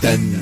done.